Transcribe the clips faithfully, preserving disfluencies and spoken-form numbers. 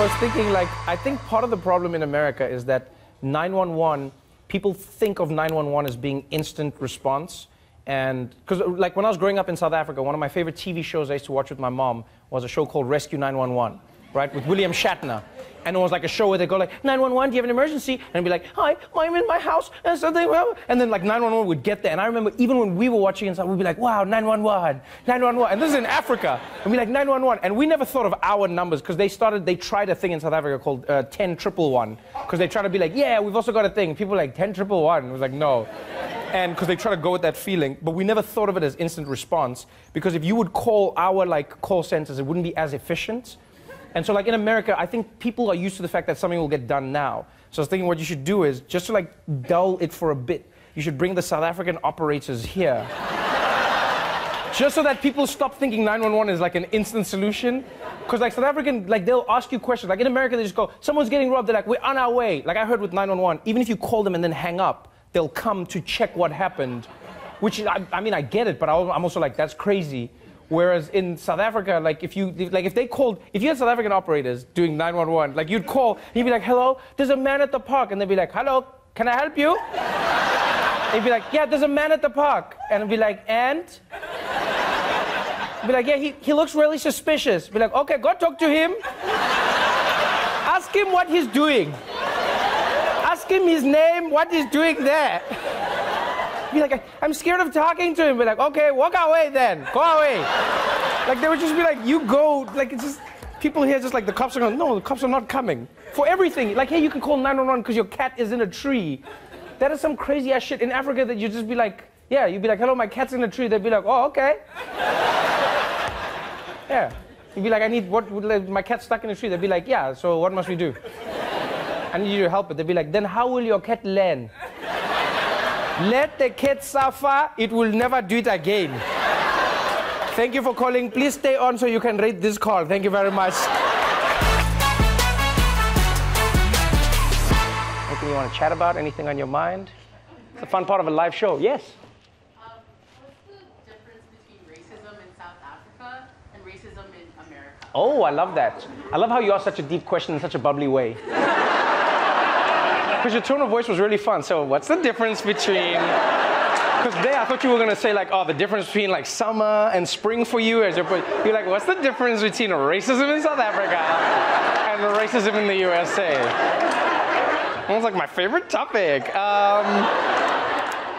I was thinking, like, I think part of the problem in America is that nine one one, people think of nine one one as being instant response. And because, like, when I was growing up in South Africa, one of my favorite T V shows I used to watch with my mom was a show called Rescue nine one one, right, with William Shatner. And it was like a show where they go like, nine one one, do you have an emergency? And I'd be like, hi, I'm in my house, and something, and then like nine one one would get there. And I remember even when we were watching inside, we'd be like, wow, nine one one, nine one one. And this is in Africa. And we'd be like, nine one one. And we never thought of our numbers, because they started, they tried a thing in South Africa called uh, ten triple one, because they tried to be like, yeah, we've also got a thing. People were like, ten triple one. It was like, no. And because they try to go with that feeling, but we never thought of it as instant response, because if you would call our like call centers, it wouldn't be as efficient. And so like in America, I think people are used to the fact that something will get done now. So I was thinking what you should do is just to like dull it for a bit, you should bring the South African operators here. Just so that people stop thinking nine one one is like an instant solution. Because like South African, like they'll ask you questions. Like in America, they just go, someone's getting robbed. They're like, we're on our way. Like I heard with nine one one, even if you call them and then hang up, they'll come to check what happened, which, I, I mean, I get it, but I'm also like, that's crazy. Whereas in South Africa, like if you, like if they called, if you had South African operators doing nine one one, like you'd call, and you'd be like, hello, there's a man at the park. And they'd be like, hello, can I help you? They'd be like, yeah, there's a man at the park. And I'd be like, and? I'd be like, yeah, he, he looks really suspicious. I'd be like, okay, go talk to him. Ask him what he's doing. Him his name, what he's doing there. Be like, I'm scared of talking to him. Be like, okay, walk away then. Go away. Like, they would just be like, you go. Like, it's just, people here just like, the cops are going, no, the cops are not coming. For everything. Like, hey, you can call nine one one because your cat is in a tree. That is some crazy ass shit in Africa that you just be like, yeah, you'd be like, hello, my cat's in a tree. They'd be like, oh, okay. Yeah. You'd be like, I need, what, my cat's stuck in a tree. They'd be like, yeah, so what must we do? I need you to help it. They'd be like, then how will your cat learn? Let the cat suffer. It will never do it again. Thank you for calling. Please stay on so you can rate this call. Thank you very much. Anything you want to chat about? Anything on your mind? It's a fun part of a live show. Yes? Um, what's the difference between racism in South Africa and racism in America? Oh, I love that. I love how you asked such a deep question in such a bubbly way. Because your tone of voice was really fun. So what's the difference between... Because there, I thought you were going to say, like, oh, the difference between, like, summer and spring for you. As you're, you're like, what's the difference between racism in South Africa and racism in the U S A? That was, like, my favorite topic. Um,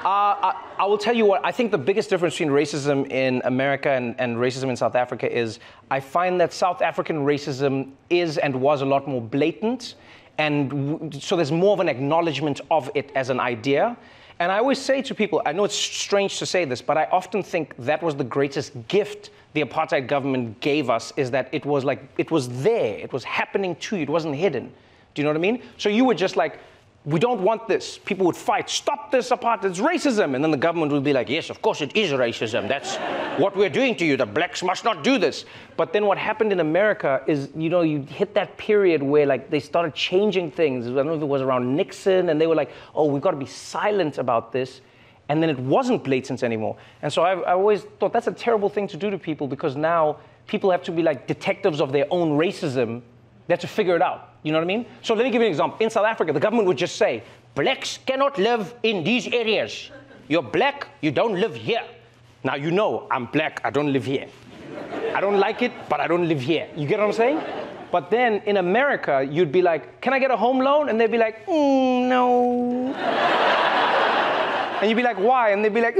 uh, I, I will tell you what. I think the biggest difference between racism in America and, and racism in South Africa is I find that South African racism is and was a lot more blatant. And so there's more of an acknowledgement of it as an idea. And I always say to people, I know it's strange to say this, but I often think that was the greatest gift the apartheid government gave us, is that it was like, it was there, it was happening to you, it wasn't hidden. Do you know what I mean? So you were just like, we don't want this. People would fight, stop this apartheid, it's racism. And then the government would be like, yes, of course it is racism. That's what we're doing to you. The blacks must not do this. But then what happened in America is, you know, you hit that period where like they started changing things. I don't know if it was around Nixon, and they were like, oh, we've got to be silent about this. And then it wasn't blatant anymore. And so I, I always thought that's a terrible thing to do to people, because now people have to be like detectives of their own racism. They have to figure it out. You know what I mean? So let me give you an example. In South Africa, the government would just say, blacks cannot live in these areas. You're black, you don't live here. Now, you know, I'm black, I don't live here. I don't like it, but I don't live here. You get what I'm saying? But then in America, you'd be like, can I get a home loan? And they'd be like, mm, no. And you'd be like, why? And they'd be like,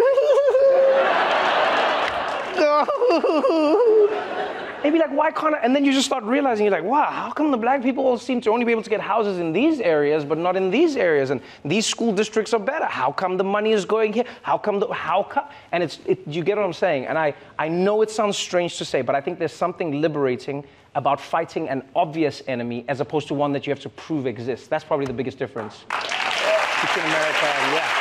they'd be like, why can't I? And then you just start realizing, you're like, wow, how come the black people all seem to only be able to get houses in these areas, but not in these areas? And these school districts are better. How come the money is going here? How come the, how come? And it's, it, you get what I'm saying? And I, I know it sounds strange to say, but I think there's something liberating about fighting an obvious enemy as opposed to one that you have to prove exists. That's probably the biggest difference between America and, yeah.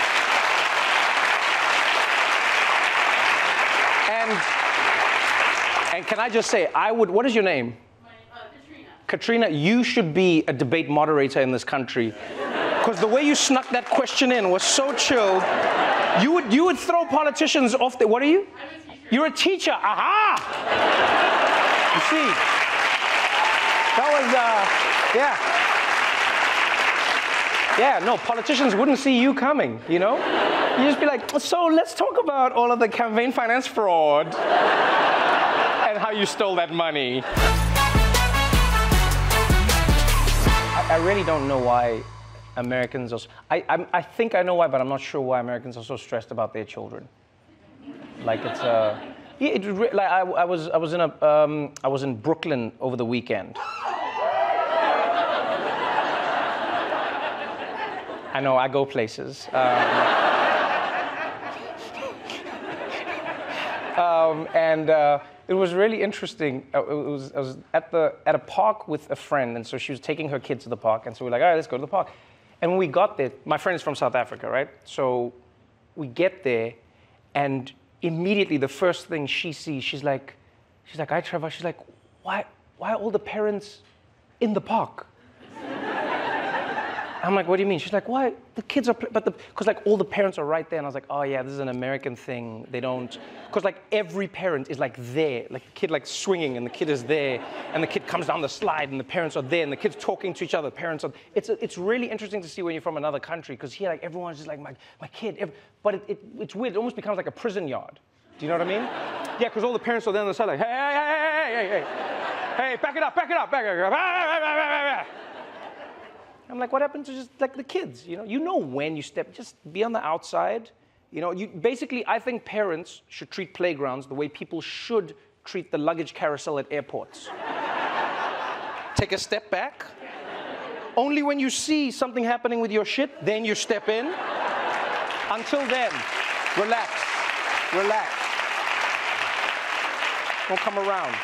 And can I just say, I would, what is your name? My, uh, Katrina. Katrina, you should be a debate moderator in this country. Because the way you snuck that question in was so chilled. You would, you would throw politicians off the, what are you? I'm a teacher. You're a teacher, aha! You see? That was, uh, yeah. Yeah, no, politicians wouldn't see you coming, you know? You'd just be like, so let's talk about all of the campaign finance fraud and how you stole that money. I, I really don't know why Americans are... I, I, I think I know why, but I'm not sure why Americans are so stressed about their children. Like it's uh, yeah, it, like I, I was I was in a um, I was in Brooklyn over the weekend. I know I go places. Um, um, and uh, it was really interesting. It was I was at the at a park with a friend, and so she was taking her kid to the park, and so we're like, all right, let's go to the park. And when we got there, my friend is from South Africa, right? So we get there, and immediately, the first thing she sees, she's like, she's like, "Hi, Trevor." She's like, "Why, why are all the parents in the park?" I'm like, "What do you mean?" She's like, "Why? The kids are, but the, because like all the parents are right there." And I was like, "Oh yeah, this is an American thing. They don't, because like every parent is like there, like the kid like swinging, and the kid is there, and the kid comes down the slide, and the parents are there, and the kids talking to each other. The parents are. It's a, it's really interesting to see when you're from another country, because here like everyone's just like my my kid, every, but it, it it's weird. It almost becomes like a prison yard. Do you know what I mean? Yeah, because all the parents are there on the side like, hey hey hey hey hey hey, hey, back it up, back it up, back it up. I'm like, what happened to just like the kids? You know, you know when you step, just be on the outside. You know, you basically, I think parents should treat playgrounds the way people should treat the luggage carousel at airports. Take a step back. Only when you see something happening with your shit, then you step in. Until then, relax, relax. Don't come around.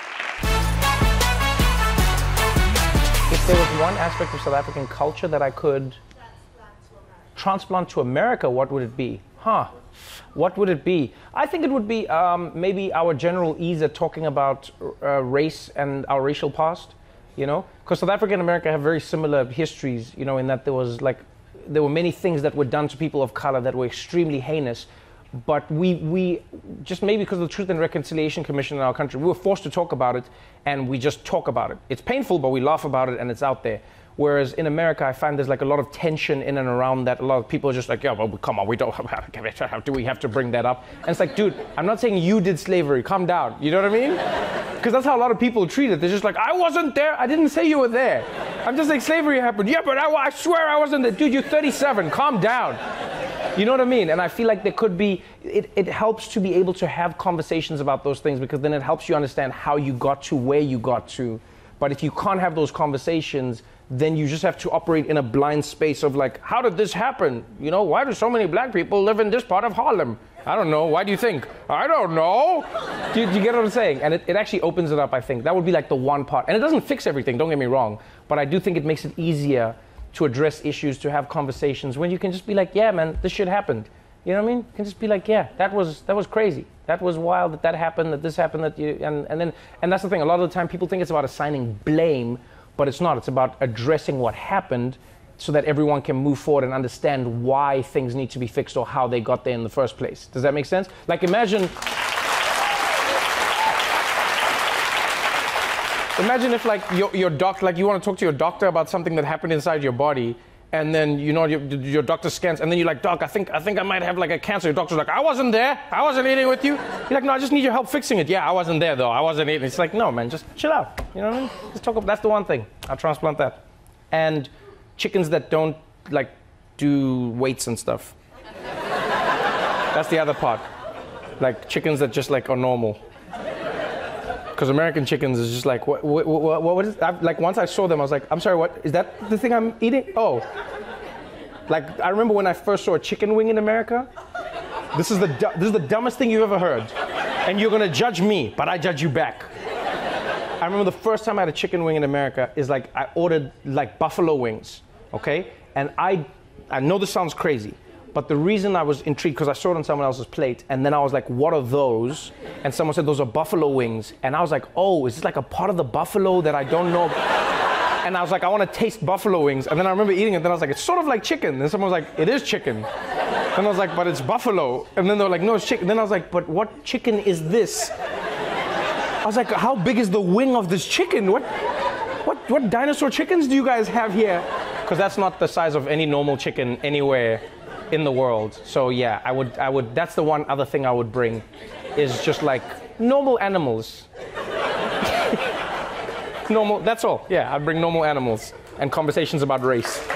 There was one aspect of South African culture that I could transplant to America. What would it be? Huh? What would it be? I think it would be um, maybe our general ease at talking about uh, race and our racial past, you know? Because South Africa and America have very similar histories, you know, in that there was like, there were many things that were done to people of color that were extremely heinous. But we, we, just maybe because of the Truth and Reconciliation Commission in our country, we were forced to talk about it, and we just talk about it. It's painful, but we laugh about it, and it's out there. Whereas in America, I find there's like a lot of tension in and around that. A lot of people are just like, yeah, well, come on, we don't, do we have to bring that up? And it's like, dude, I'm not saying you did slavery, calm down, you know what I mean? Because that's how a lot of people treat it. They're just like, I wasn't there, I didn't say you were there. I'm just like, slavery happened. Yeah, but I, I swear I wasn't there. Dude, you're thirty-seven, calm down. You know what I mean? And I feel like there could be, it, it helps to be able to have conversations about those things, because then it helps you understand how you got to where you got to. But if you can't have those conversations, then you just have to operate in a blind space of like, how did this happen? You know, why do so many black people live in this part of Harlem? I don't know, why do you think? I don't know. Do, do you get what I'm saying? And it, it actually opens it up, I think. That would be like the one part. And it doesn't fix everything, don't get me wrong, but I do think it makes it easier to address issues, to have conversations, when you can just be like, yeah, man, this shit happened. You know what I mean? You can just be like, yeah, that was that was crazy. That was wild that that happened, that this happened, that you, and, and then, and that's the thing, a lot of the time people think it's about assigning blame, but it's not, it's about addressing what happened so that everyone can move forward and understand why things need to be fixed or how they got there in the first place. Does that make sense? Like imagine, Imagine if like your, your doc, like you want to talk to your doctor about something that happened inside your body, and then you know your, your doctor scans, and then you're like, doc, I think I think I might have like a cancer. Your doctor's like, I wasn't there, I wasn't eating with you. You're like, no, I just need your help fixing it. Yeah, I wasn't there though, I wasn't eating. It's like, no man, just chill out. You know what I mean? Just talk about, that's the one thing. I'll transplant that. And chickens that don't like do weights and stuff. That's the other part. Like chickens that just like are normal. Because American chickens is just like, what, what, what, what is, I've, like once I saw them, I was like, I'm sorry, what, is that the thing I'm eating? Oh. Like, I remember when I first saw a chicken wing in America, this is the, this is the dumbest thing you've ever heard. And you're gonna judge me, but I judge you back. I remember the first time I had a chicken wing in America is like, I ordered like buffalo wings, okay? And I, I know this sounds crazy, but the reason I was intrigued, because I saw it on someone else's plate, and then I was like, what are those? And someone said, those are buffalo wings. And I was like, oh, is this like a part of the buffalo that I don't know? And I was like, I want to taste buffalo wings. And then I remember eating it, and then I was like, it's sort of like chicken. And someone was like, it is chicken. And I was like, but it's buffalo. And then they were like, no, it's chicken. And then I was like, but what chicken is this? I was like, how big is the wing of this chicken? What, what what dinosaur chickens do you guys have here? Because that's not the size of any normal chicken anywhere in the world. So yeah, I would, I would, that's the one other thing I would bring, is just like normal animals. Normal, that's all. Yeah, I'd bring normal animals and conversations about race.